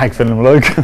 Ja, ik vind hem leuk.